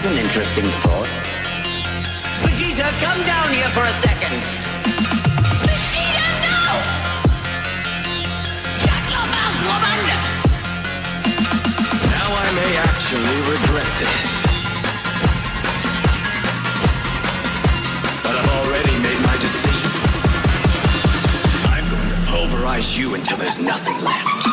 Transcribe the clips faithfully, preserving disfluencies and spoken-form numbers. There's an interesting thought. Vegeta, come down here for a second. Vegeta, no! Shut your mouth, woman! Now I may actually regret this. But I've already made my decision. I'm going to pulverize you until there's nothing left.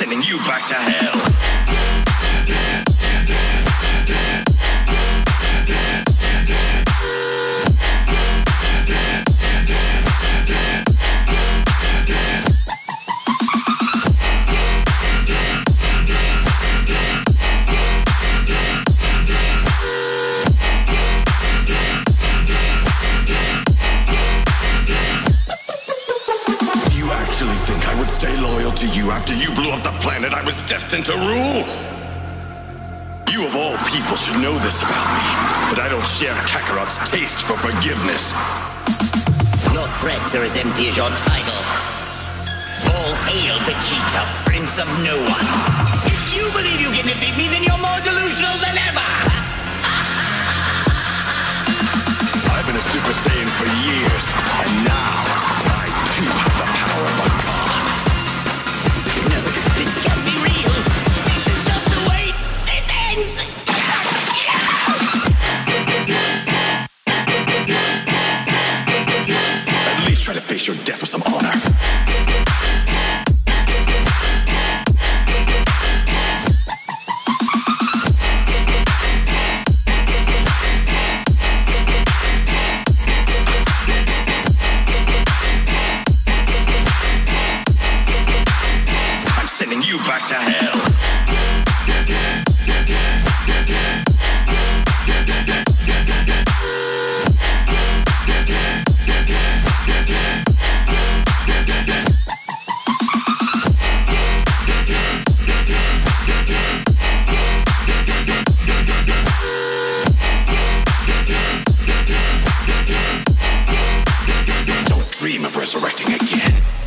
Sending you back to hell. Stay loyal to you after you blew up the planet I was destined to rule. You of all people should know this about me, but I don't share Kakarot's taste for forgiveness. Your threats are as empty as your title. All hail, Vegeta, Prince of No One. If you believe you can defeat me, then you're more delusional than ever. I've been a Super Saiyan for years, and now I too have the power of a god. At least try to face your death with some honor. You back to hell. Don't dream of resurrecting again.